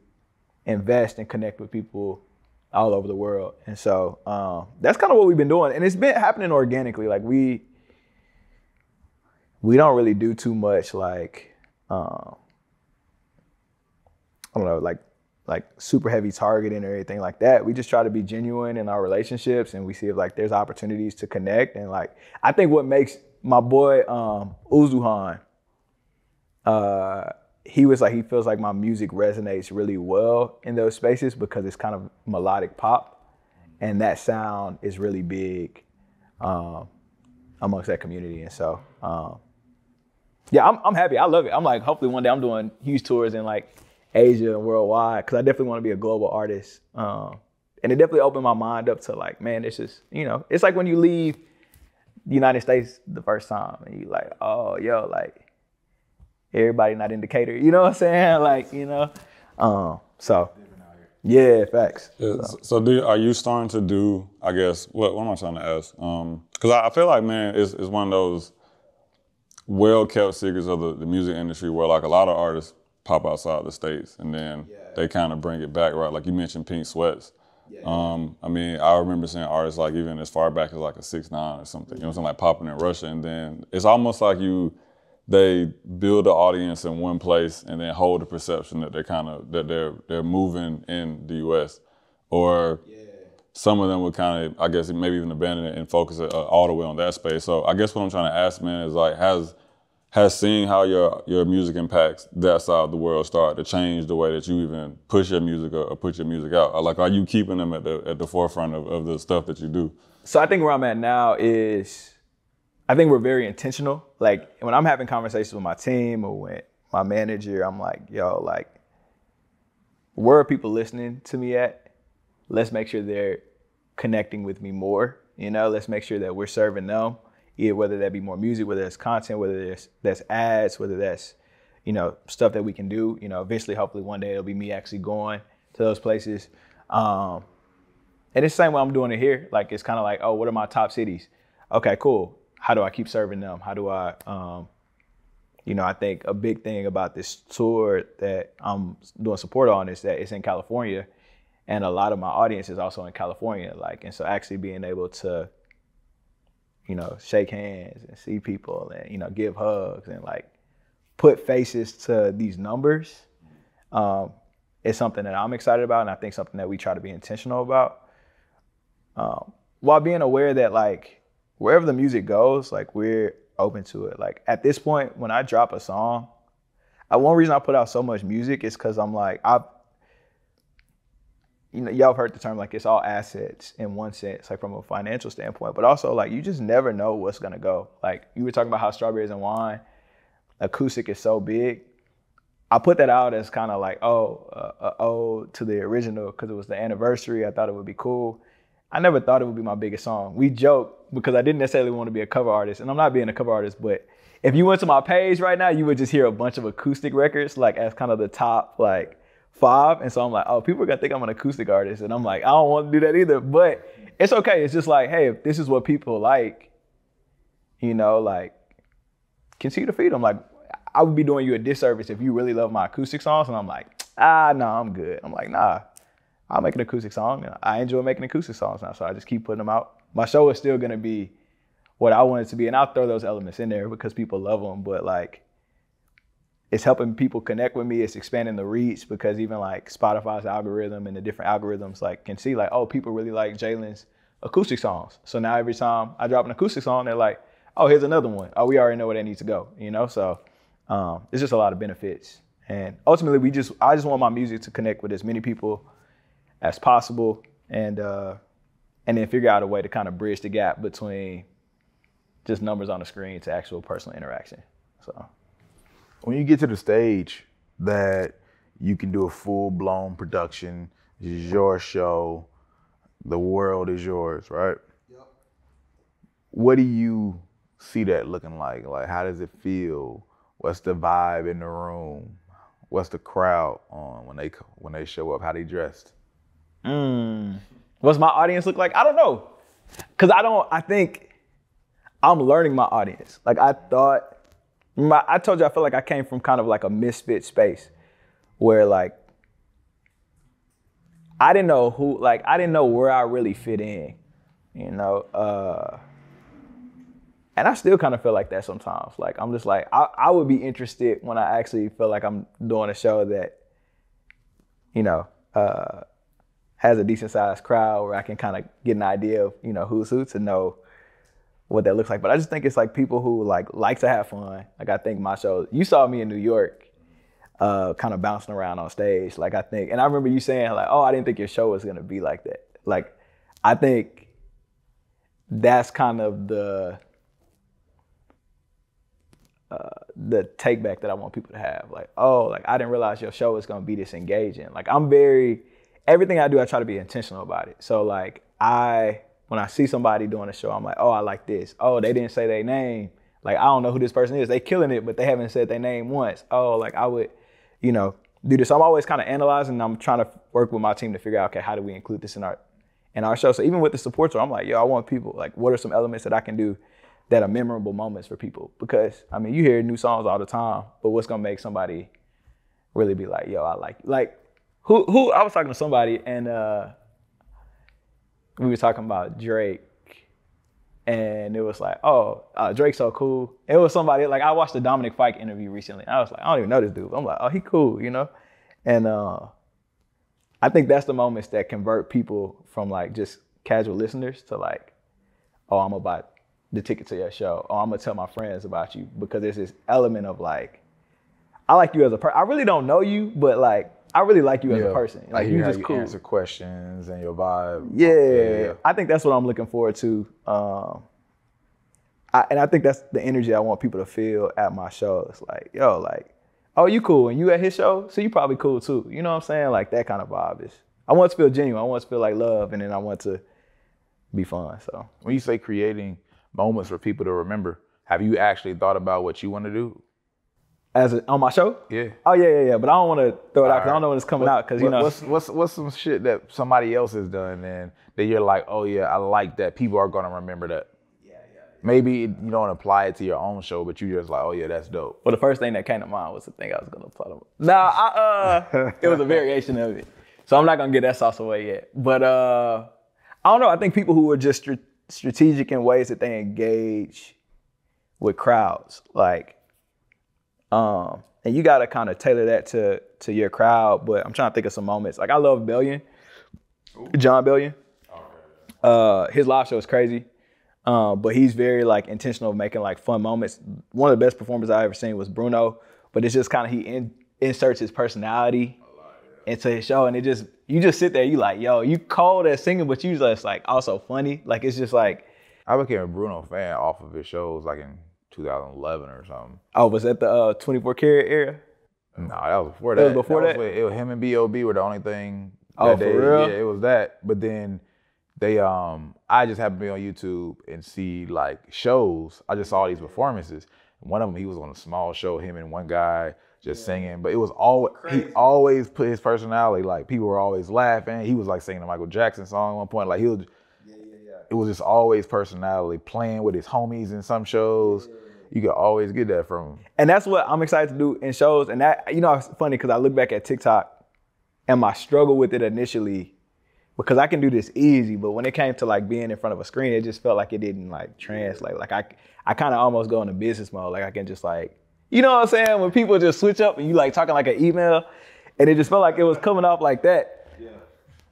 invest and connect with people all over the world? And so that's kind of what we've been doing. And it's been happening organically. Like, we don't really do too much, like, I don't know, like super heavy targeting or anything like that. We just try to be genuine in our relationships, and we see if like there's opportunities to connect. And like, I think what makes my boy Uzuhan, he was like, he feels like my music resonates really well in those spaces because it's kind of melodic pop, and that sound is really big amongst that community. And so, yeah, I'm happy. I love it. I'm like, hopefully one day I'm doing huge tours in like Asia and worldwide, because I definitely want to be a global artist. And it definitely opened my mind up to like, man, it's just, you know, it's like when you leave the United States the first time and you like, oh, yo, like everybody not in Decatur, you know what I'm saying? Like, you know, so yeah, facts. Yeah, so are you starting to do, I guess, what am I trying to ask? Because I feel like, man, it's one of those well-kept secrets of the music industry where like a lot of artists pop outside the States, and then they kind of bring it back, right? Like you mentioned Pink Sweats. Yeah. I mean, I remember seeing artists like even as far back as like a 6ix9ine or something, you know what I'm saying, like popping in Russia, and then it's almost like they build the audience in one place and then hold the perception that they're moving in the US. Or some of them would kind of, I guess, maybe even abandon it and focus it all the way on that space. So I guess what I'm trying to ask, man, is like, has seeing how your music impacts that side of the world started to change the way that you even push your music or put your music out? Like, are you keeping them at the forefront of the stuff that you do? So I think where I'm at now is, I think we're very intentional. Like, when I'm having conversations with my team or with my manager, I'm like, yo, like, where are people listening to me at? Let's make sure they're connecting with me more. You know, let's make sure that we're serving them. Whether that be more music, whether that's content, whether that's ads, whether that's, you know, stuff that we can do. You know, eventually, hopefully one day it'll be me actually going to those places. And it's the same way I'm doing it here. Like, it's kind of like, oh, what are my top cities? Okay, cool. How do I keep serving them? How do I, you know, I think a big thing about this tour that I'm doing support on is that it's in California, and a lot of my audience is also in California. Like, and so actually being able to, you know, shake hands and see people and, you know, give hugs and like put faces to these numbers is something that I'm excited about, and I think something that we try to be intentional about, while being aware that like wherever the music goes, like we're open to it. Like at this point, when I drop a song, one reason I put out so much music is because I'm like, you know, y'all have heard the term, like, it's all assets in one sense, like from a financial standpoint, but also like you just never know what's gonna go. Like you were talking about how Strawberries and Wine, acoustic is so big. I put that out as kind of like, ode to the original because it was the anniversary. I thought it would be cool. I never thought it would be my biggest song. We joke because I didn't necessarily want to be a cover artist, and I'm not being a cover artist, but if you went to my page right now, you would just hear a bunch of acoustic records, like as kind of the top, like, 5, and so I'm like, oh, people are gonna think I'm an acoustic artist, and I'm like, I don't want to do that either, but it's okay. It's just like, hey, if this is what people like, you know, like, continue to feed them. Like, I would be doing you a disservice if you really love my acoustic songs, and I'm like, no, I'm good. I'm like, nah, I'll make an acoustic song, and I enjoy making acoustic songs now, so I just keep putting them out. My show is still gonna be what I want it to be, and I'll throw those elements in there because people love them, but like, it's helping people connect with me. It's expanding the reach because even like Spotify's algorithm and the different algorithms like can see like, oh, people really like Jaylon's acoustic songs. So now every time I drop an acoustic song, they're like, oh, here's another one. Oh, we already know where they need to go, you know? So it's just a lot of benefits. And ultimately I just want my music to connect with as many people as possible, and then figure out a way to kind of bridge the gap between just numbers on the screen to actual personal interaction, so. When you get to the stage that you can do a full-blown production, this is your show, the world is yours, right? Yep. What do you see that looking like? Like, how does it feel? What's the vibe in the room? What's the crowd on when they show up? How they dressed? What's my audience look like? I don't know. Because I think I'm learning my audience. Like, I thought... I told you I feel like I came from kind of like a misfit space where like I didn't know where I really fit in, you know? And I still kind of feel like that sometimes. Like I'm just like, I would be interested when I actually feel like I'm doing a show that, you know, has a decent sized crowd where I can kind of get an idea of, you know, who's who to know what that looks like. But I just think it's like people who like to have fun. Like I think my show, you saw me in New York, kind of bouncing around on stage. Like I think, and I remember you saying like, oh, I didn't think your show was gonna be like that. Like, I think that's kind of the take back that I want people to have. Like, oh, like I didn't realize your show was gonna be this engaging. Like everything I do, I try to be intentional about it. So like when I see somebody doing a show, I'm like, oh, I like this. Oh, they didn't say their name. Like, I don't know who this person is. They killing it, but they haven't said their name once. Oh, like I would, you know, do this. I'm always kind of analyzing. I'm trying to work with my team to figure out, okay, how do we include this in our show? So even with the support tour, I'm like, yo, I want people, like, what are some elements that I can do that are memorable moments for people? Because, I mean, you hear new songs all the time, but what's going to make somebody really be like, yo, I like you. Like, who I was talking to somebody, and we were talking about Drake, and it was like, oh, Drake's so cool. It was somebody, like, I watched the Dominic Fike interview recently, and I was like, I don't even know this dude. I'm like, oh, he cool, you know? And I think that's the moments that convert people from, like, just casual listeners to, like, oh, I'm about the ticket to your show. Oh, I'm going to tell my friends about you, because there's this element of, like, I like you as a person. I really don't know you, but, like, I really like you as a person. Like, you just cool. You answer questions and your vibe. Yeah. I think that's what I'm looking forward to. And I think that's the energy I want people to feel at my show. It's like, yo, like, oh, you cool. And you at his show, so you probably cool too. You know what I'm saying? Like, that kind of vibe is, I want to feel genuine. I want to feel like love. And then I want to be fun, so. When you say creating moments for people to remember, have you actually thought about what you want to do? On my show? Yeah. Oh, yeah. But I don't want to throw it out because I don't know when it's coming out. Because, you know. What's some shit that somebody else has done and that you're like, oh, yeah, I like that. People are going to remember that. Yeah. Maybe you don't apply it to your own show, but you just like, oh, yeah, that's dope. Well, the first thing that came to mind was the thing I was going to apply to. It was a variation of it. So I'm not going to get that sauce away yet. But I don't know. I think people who are just strategic in ways that they engage with crowds, like, and you gotta kind of tailor that to your crowd, but I'm trying to think of some moments. Like, I love Bellion, John Bellion. His live show is crazy, but he's very, like, intentional of making, like, fun moments. One of the best performers I've ever seen was Bruno, but it's just kind of he inserts his personality into his show, and it just, you just sit there, you like, yo, you cold at singing, but you just, like, also funny. Like, it's just like, I became a Bruno fan off of his shows, like, in 2011 or something. Oh, was that the 24 karat era? No, that was before that. It was before that? Was, it was him and B.O.B. were the only thing. Oh, for real? Yeah, it was that. But then they, I just happened to be on YouTube and see, like, shows. I just saw these performances. One of them, he was on a small show, him and one guy just singing. But it was all, he always put his personality, like, people were always laughing. He was, like, singing a Michael Jackson song at one point. Like, he was, it was just always personality, playing with his homies in some shows. You can always get that from them. And that's what I'm excited to do in shows. And that, you know, it's funny because I look back at TikTok and my struggle with it initially, because I can do this easy, but when it came to, like, being in front of a screen, it just felt like it didn't, like, translate. Like, I kind of almost go into business mode. Like, I can just, like, you know what I'm saying? When people just switch up and you, like, talking like an email, and it just felt like it was coming off like that. Yeah.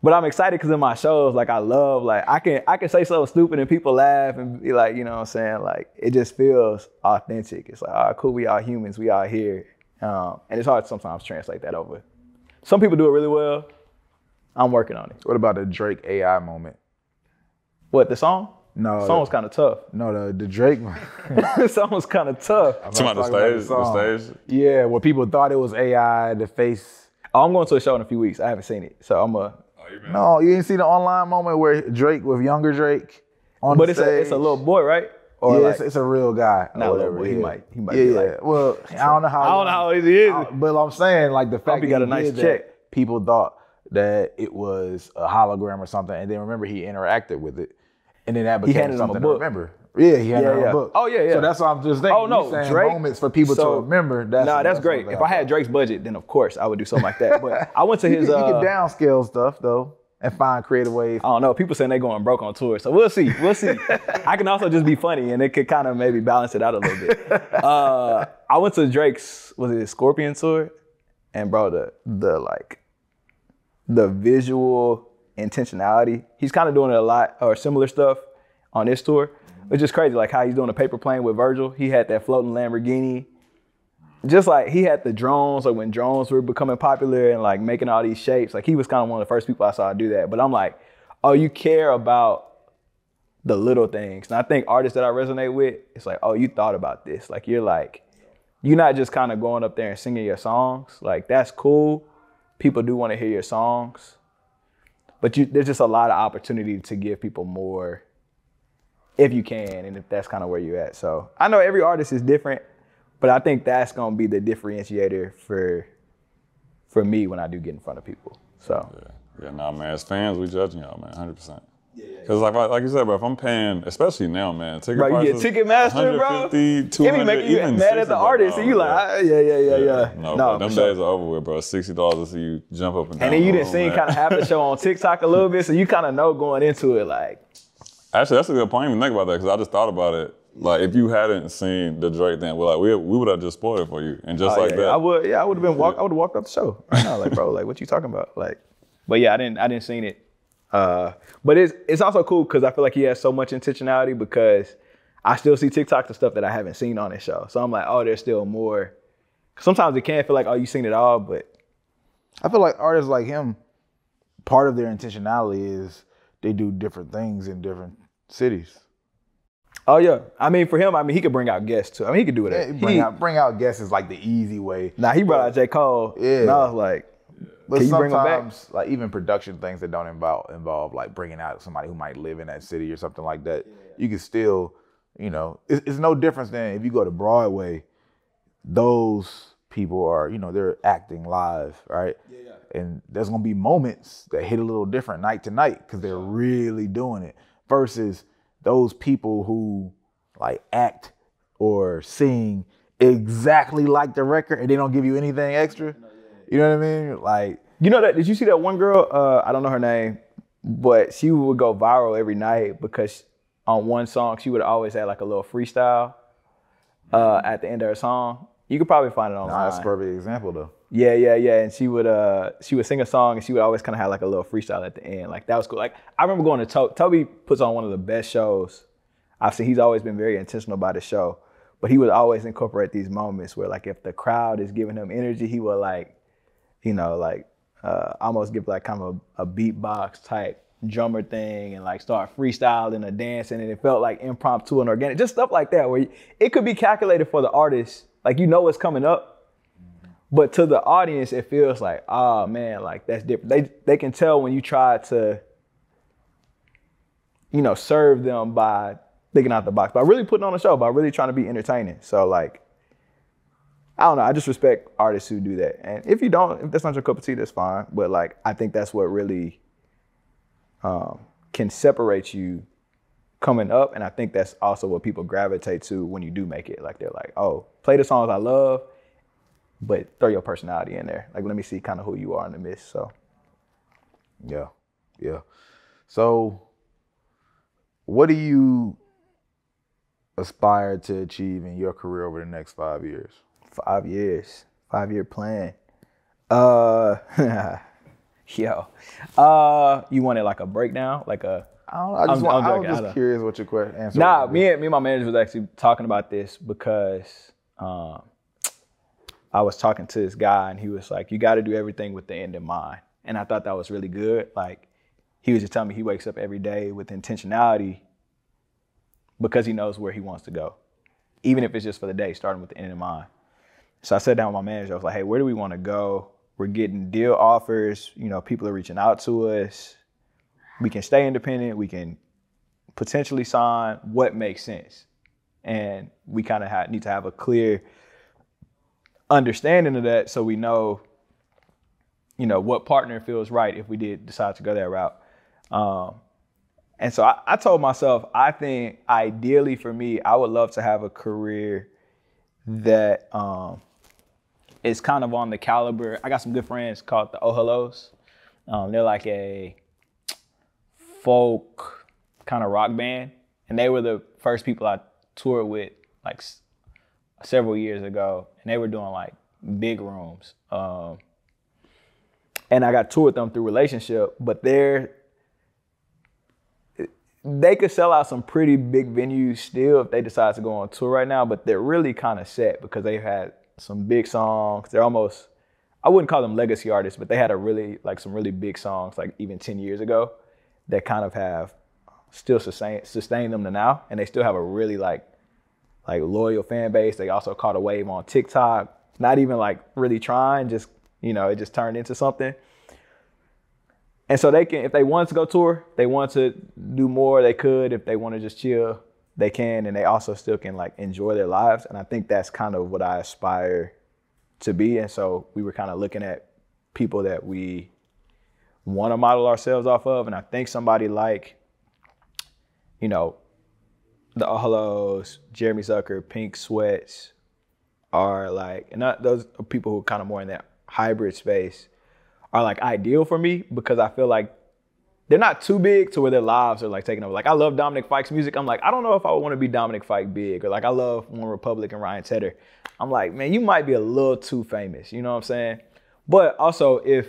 But I'm excited because in my shows, like, I love, like, I can say something stupid and people laugh and be like, you know what I'm saying? Like, it just feels authentic. It's like, all right, cool, we all humans, we all here. And it's hard to sometimes translate that over. Some people do it really well. I'm working on it. What about the Drake AI moment? What, the song? No. The song was kind of tough. No, the Drake one. The song was kind of tough. About the stage? About the stage? Yeah, where people thought it was AI, the face. Oh, I'm going to a show in a few weeks. I haven't seen it, so I'm a. No, you didn't see the online moment where Drake with younger Drake on the stage? But it's a little boy, right? Or yeah, like, it's a real guy. Not little boy. He might be like, well, I don't know how old he is. But I'm saying, like, the fact that he got a nice check. That, people thought that it was a hologram or something, and then remember he interacted with it, and then that became something to remember. Yeah, he had a book. Oh, yeah. So that's what I'm just thinking. Oh, no, Drake, moments for people to remember. That's great. If I had Drake's budget, then of course I would do something like that. But I went to his... You can downscale stuff, though, and find creative ways. I don't know. People saying they're going broke on tour, so we'll see. We'll see. I can also just be funny, and it could kind of maybe balance it out a little bit. I went to Drake's, was it his Scorpion tour? And, bro, the visual intentionality. He's kind of doing a lot or similar stuff on this tour. It's just crazy, like how he's doing a paper plane with Virgil. He had that floating Lamborghini. Just like he had the drones, like when drones were becoming popular and like making all these shapes. Like he was kind of one of the first people I saw do that. But I'm like, oh, you care about the little things. And I think artists that I resonate with, it's like, oh, you thought about this. Like you're not just kind of going up there and singing your songs. Like that's cool. People do want to hear your songs. But there's just a lot of opportunity to give people more if you can, and if that's kind of where you're at. So I know every artist is different, but I think that's going to be the differentiator for me when I do get in front of people. So yeah man, as fans, we judging y'all, man, 100%. Because like you said, bro, if I'm paying, especially now, man, ticket prices, you get Ticketmaster, bro. $200, it make you even mad at the artist, and you like, yeah. No, them days are over with, bro. $60 to see you jump up and down. And then you done seen kind of half the show on TikTok a little bit, so you kind of know going into it, like. Actually, that's a good point. I didn't even think about that because I just thought about it. Like, if you hadn't seen the Drake thing, well, like, we would have just spoiled it for you, and just that. I would have been I would have walked up the show. Right now, like, bro, like, what you talking about? Like, but yeah, I didn't seen it. But it's also cool because I feel like he has so much intentionality because I still see TikToks and stuff that I haven't seen on his show. So I'm like, oh, there's still more. Sometimes it can feel like, oh, you seen it all, but. I feel like artists like him, part of their intentionality is they do different things in different cities. Oh, yeah. I mean, for him, he could bring out guests, too. I mean, he could do it. Yeah, bring out guests is, like, the easy way. Nah, he brought out J. Cole. Yeah. And I was like, but can you bring him back? Like, even production things that don't involve, like, bringing out somebody who might live in that city or something like that, you can still, you know, it's no difference than if you go to Broadway, those people are, you know, they're acting live, right? Yeah. And there's going to be moments that hit a little different night to night because they're really doing it versus those people who like act or sing exactly like the record and they don't give you anything extra. You know what I mean? Like, you know that, did you see that one girl? I don't know her name, but she would go viral every night because on one song, she would always have like a little freestyle at the end of her song. You could probably find it online. That's a perfect example though. Yeah. And she would sing a song and she would always kind of have like a little freestyle at the end. Like that was cool. Like I remember going to Tobi puts on one of the best shows. I've seen he's always been very intentional about his show, but he would always incorporate these moments where like if the crowd is giving him energy, he would like, you know, like almost give like kind of a beatbox type drummer thing and like start freestyling and dancing, and it felt like impromptu and organic, just stuff like that where it could be calculated for the artist. Like, you know what's coming up, but to the audience, it feels like, oh, man, like, that's different. They can tell when you try to, you know, serve them by thinking out the box, by really putting on a show, by really trying to be entertaining. So, like, I don't know. I just respect artists who do that. And if you don't, if that's not your cup of tea, that's fine. But, like, I think that's what really can separate you coming up, and I think that's also what people gravitate to when you do make it. Like, they're like, oh, play the songs I love, but throw your personality in there. Like, let me see kind of who you are in the midst, so. Yeah. So, what do you aspire to achieve in your career over the next 5 years? 5 years, 5-year plan. You want it like a breakdown, like a, I was just curious what your question answer. Nah, me and my manager was actually talking about this because I was talking to this guy and he was like, you got to do everything with the end in mind. And I thought that was really good. Like, he was just telling me he wakes up every day with intentionality because he knows where he wants to go, even if it's just for the day, starting with the end in mind. So I sat down with my manager. I was like, hey, where do we want to go? We're getting deal offers. You know, people are reaching out to us. We can stay independent. We can potentially sign what makes sense. And we kind of need to have a clear understanding of that so we know, you know, what partner feels right if we did decide to go that route. And so I told myself, I think ideally for me, I would love to have a career that is kind of on the caliber. I got some good friends called The Oh Hellos. They're like a folk kind of rock band, and they were the first people I toured with like several years ago, and they were doing like big rooms, and I got toured them through Relationship, but they could sell out some pretty big venues still if they decide to go on tour right now, but they're really kind of set because they've had some big songs. They're almost, I wouldn't call them legacy artists, but they had some really big songs like even 10 years ago that kind of have still sustained them to now, and they still have a really like loyal fan base. They also caught a wave on TikTok, not even like really trying, just, you know, it just turned into something. And so they can, if they wanted to go tour, they want to do more, they could. If they want to just chill, they can, and they also still can like enjoy their lives. And I think that's kind of what I aspire to be. And so we were kind of looking at people that we want to model ourselves off of, and I think somebody like you know, The Oh Hellos, Jeremy Zucker, Pink Sweats are like, and those are people who are kind of more in that hybrid space are like ideal for me, because I feel like they're not too big to where their lives are like taken over. Like, I love Dominic Fike's music. I'm like, I don't know if I would want to be Dominic Fike big, or like I love OneRepublic and Ryan Tedder. I'm like, man, you might be a little too famous. You know what I'm saying? But also, if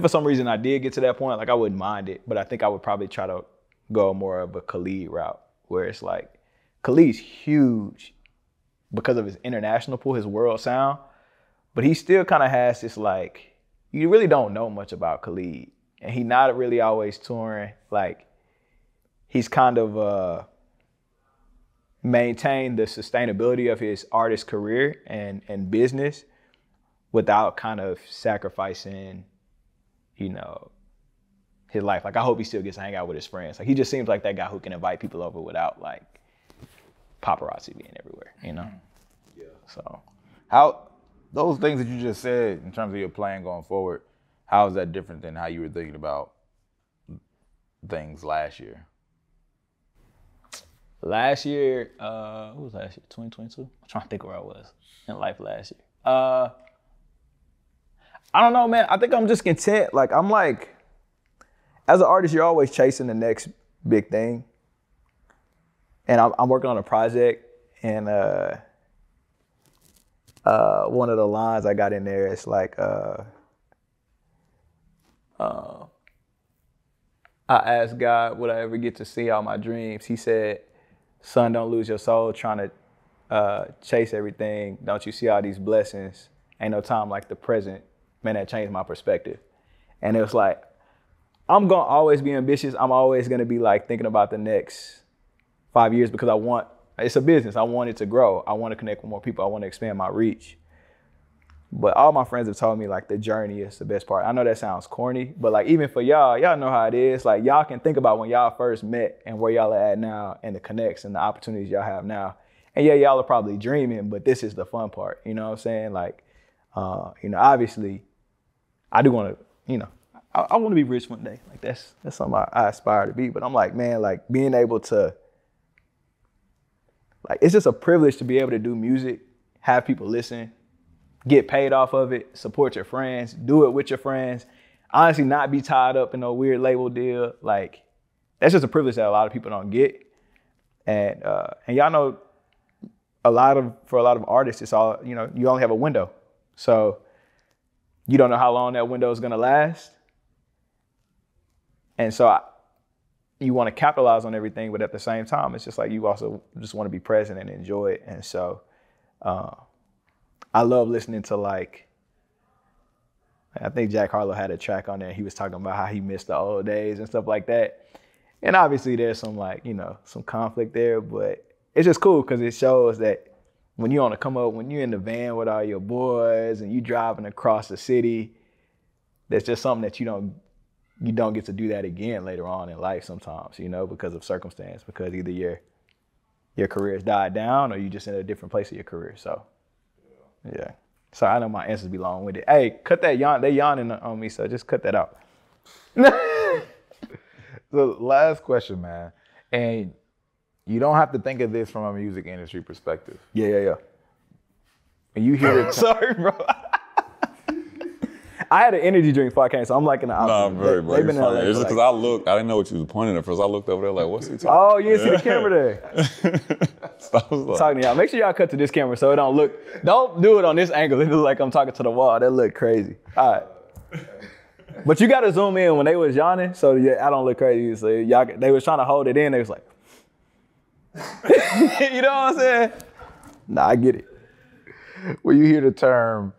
for some reason I did get to that point, like, I wouldn't mind it, but I think I would probably try to go more of a Khalid route, where it's like, Khalid's huge because of his international pull, his world sound, but he still kind of has this, like, you really don't know much about Khalid, and he's not really always touring. Like, he's kind of maintained the sustainability of his artist career and business without kind of sacrificing, you know, his life. Like, I hope he still gets to hang out with his friends. Like, he just seems like that guy who can invite people over without, like, paparazzi being everywhere, you know? Yeah. So. How, those things that you just said in terms of your plan going forward, how is that different than how you were thinking about things last year? Last year, what was last year, 2022? I'm trying to think where I was in life last year. I don't know, man. I think I'm just content. Like, I'm like, as an artist, you're always chasing the next big thing. And I'm working on a project, and one of the lines I got in there, it's like, I asked God, would I ever get to see all my dreams? He said, son, don't lose your soul trying to chase everything. Don't you see all these blessings? Ain't no time like the present. Man, that changed my perspective. And it was like, I'm gonna always be ambitious. I'm always gonna be like thinking about the next 5 years, because I want, it's a business. I want it to grow. I want to connect with more people. I want to expand my reach. But all my friends have told me, like, the journey is the best part. I know that sounds corny, but like, even for y'all, y'all know how it is. Like, y'all can think about when y'all first met and where y'all are at now and the connects and the opportunities y'all have now. And yeah, y'all are probably dreaming, but this is the fun part. You know what I'm saying? Like, you know, obviously, I do want to, you know, I want to be rich one day. Like, that's something I aspire to be. But I'm like, man, like, being able to, like, it's just a privilege to be able to do music, have people listen, get paid off of it, support your friends, do it with your friends, honestly not be tied up in no weird label deal. Like, that's just a privilege that a lot of people don't get. And y'all know, for a lot of artists, it's all, you know, you only have a window. So you don't know how long that window is going to last. And so you want to capitalize on everything, but at the same time, it's just like, you also just want to be present and enjoy it. And so I love listening to, like, I think Jack Harlow had a track on there. He was talking about how he missed the old days and stuff like that. And obviously there's some, like, you know, some conflict there, but it's just cool because it shows that when you on the come up, when you're in the van with all your boys and you driving across the city, that's just something that you don't get to do that again later on in life sometimes, you know, because of circumstance, because either your career's died down or you just in a different place of your career. So, yeah. So I know my answers be long-winded. Hey, cut that yawn. They yawning on me, so just cut that out. So last question, man. And you don't have to think of this from a music industry perspective. Yeah. And you hear it. Sorry, bro. I had an energy drink before I came, so I'm like in the opposite. Nah, very, bro. It's just because I didn't know what you was pointing at first. I looked over there like, what's he talking about? Oh, you didn't see the camera there. So I'm talking to y'all. Make sure y'all cut to this camera so it don't look, don't do it on this angle. It looks like I'm talking to the wall. That look crazy. All right. But you got to zoom in when they was yawning, so yeah, I don't look crazy. So y'all, they was trying to hold it in. They was like, you know what I'm saying? Nah, I get it. When you hear the term,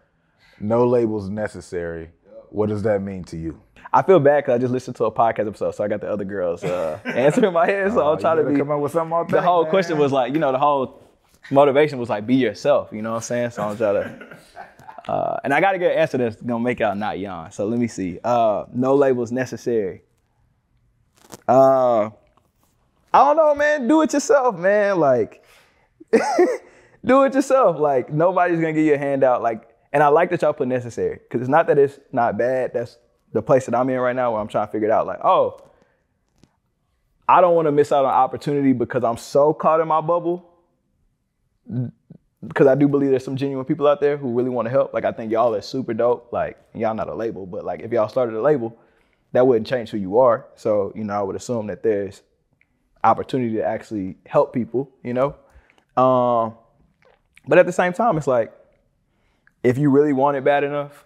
no labels necessary, what does that mean to you? I feel bad because I just listened to a podcast episode, so I got the other girls answering my head. So I'm trying to be, come up with something all the whole question was like, you know, the whole motivation was like, be yourself. You know what I'm saying? So I'm trying to, and I got to get an answer that's gonna make y'all not yawn. So let me see. No labels necessary. I don't know, man. Do it yourself, man. Like, do it yourself. Like, nobody's gonna give you a handout. Like. And I like that y'all put necessary, because it's not that it's not bad. That's the place that I'm in right now where I'm trying to figure it out. Like, oh, I don't want to miss out on opportunity because I'm so caught in my bubble. Because I do believe there's some genuine people out there who really want to help. Like, I think y'all are super dope. Like, y'all not a label, but like if y'all started a label, that wouldn't change who you are. So, you know, I would assume that there's opportunity to actually help people, you know? But at the same time, it's like, if you really want it bad enough,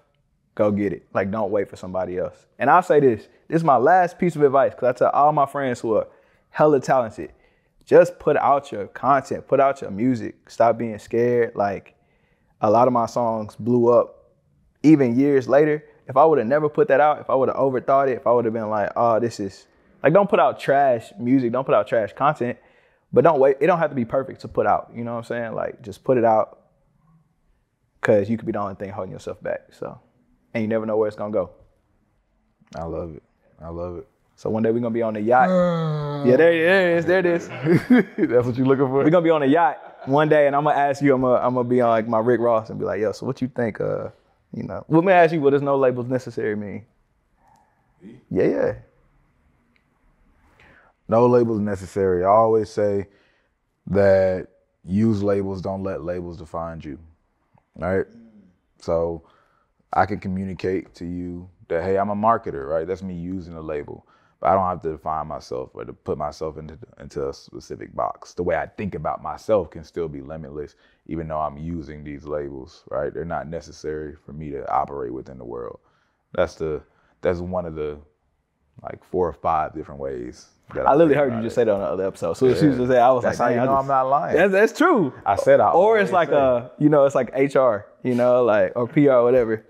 go get it. Like, don't wait for somebody else. And I'll say this, this is my last piece of advice, because I tell all my friends who are hella talented, just put out your content, put out your music, stop being scared. Like, a lot of my songs blew up even years later. If I would have never put that out, if I would have overthought it, if I would have been like, oh, this is, like, don't put out trash music, don't put out trash content, but don't wait, it don't have to be perfect to put out, you know what I'm saying? Like, just put it out, because you could be the only thing holding yourself back, so. And you never know where it's gonna go. I love it, I love it. So one day we're gonna be on the yacht. Yeah, there it is. That's what you're looking for? We're gonna be on a yacht one day, and I'm gonna ask you, I'm gonna be on like my Rick Ross and be like, yo, so what you think, you know, let me ask you, what does no labels necessary mean? Yeah. No labels necessary. I always say that use labels, don't let labels define you, right? So I can communicate to you that, hey, I'm a marketer, right? That's me using a label, but I don't have to define myself or to put myself into a specific box. The way I think about myself can still be limitless, even though I'm using these labels, right? They're not necessary for me to operate within the world. That's one of the like 4 or 5 different ways that I literally heard you just say that on the other episode. So as soon as I said, I was like, that's how you know I'm not lying. That's true. I said I. Or it's like a, you know, it's like HR, you know, like, or PR or whatever.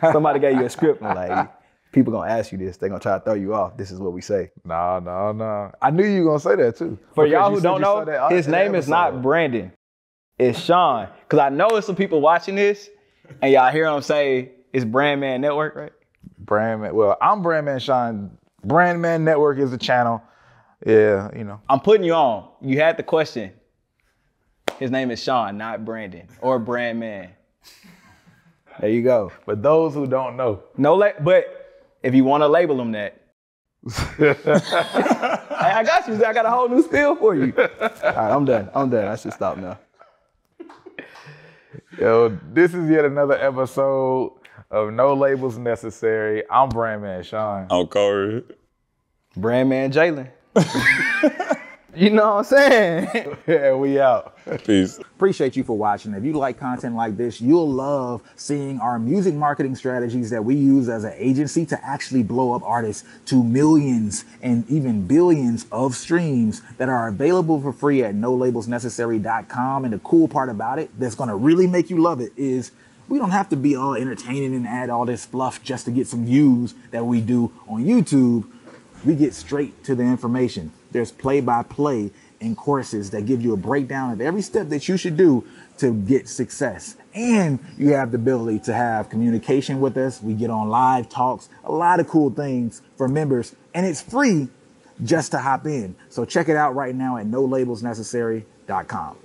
Somebody gave you a script and like, people gonna ask you this, they gonna try to throw you off. This is what we say. No. I knew you were gonna say that too. For y'all who don't know, his name is not Brandon. It's Sean. Cause I know there's some people watching this and y'all hear him say it's Brandman Network, right? Brandman, well, I'm Brandman Sean. Brandman Network is the channel. Yeah, you know. I'm putting you on. You had the question. His name is Sean, not Brandon or Brandman. There you go. But those who don't know. But if you want to label them that. Hey, I got you. I got a whole new spiel for you. All right, I'm done. I should stop now. Yo, this is yet another episode of No Labels Necessary. I'm Brandman Sean. I'm Corey. Brandman Jaylon. You know what I'm saying? Yeah, we out. Peace. Appreciate you for watching. If you like content like this, you'll love seeing our music marketing strategies that we use as an agency to actually blow up artists to millions and even billions of streams that are available for free at nolabelsnecessary.com. And the cool part about it that's going to really make you love it is we don't have to be all entertaining and add all this fluff just to get some views that we do on YouTube. We get straight to the information. There's play-by-play and courses that give you a breakdown of every step that you should do to get success. And you have the ability to have communication with us. We get on live talks, a lot of cool things for members, and it's free just to hop in. So check it out right now at nolabelsnecessary.com.